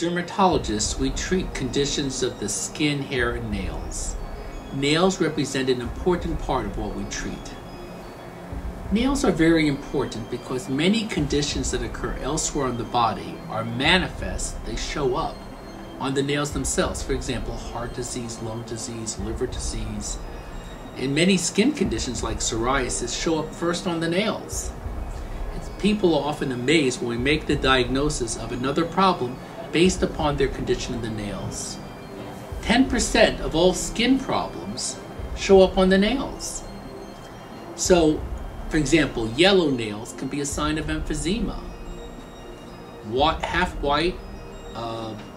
dermatologists, we treat conditions of the skin, hair, and nails. Nails represent an important part of what we treat. Nails are very important because many conditions that occur elsewhere on the body are manifest, they show up on the nails themselves. For example, heart disease, lung disease, liver disease, and many skin conditions like psoriasis show up first on the nails. People are often amazed when we make the diagnosis of another problem based upon their condition of the nails. 10% of all skin problems show up on the nails. So, for example, yellow nails can be a sign of emphysema. Half white,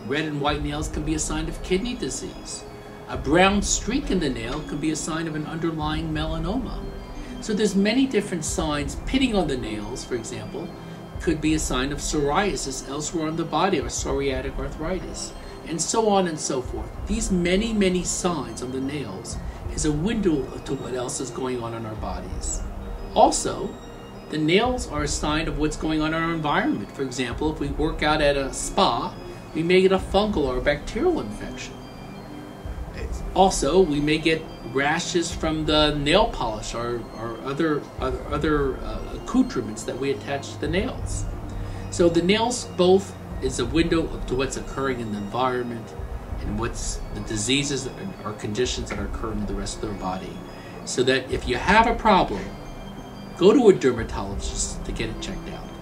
red and white nails can be a sign of kidney disease. A brown streak in the nail can be a sign of an underlying melanoma. So there's many different signs. Pitting on the nails, for example, could be a sign of psoriasis elsewhere on the body or psoriatic arthritis, and so on and so forth. These many, many signs on the nails is a window to what else is going on in our bodies. Also, the nails are a sign of what's going on in our environment. For example, if we work out at a spa, we may get a fungal or a bacterial infection. Also, we may get rashes from the nail polish or other accoutrements that we attach to the nails. So the nails both is a window to what's occurring in the environment and what's the diseases or conditions that are occurring in the rest of their body. So that if you have a problem, go to a dermatologist to get it checked out.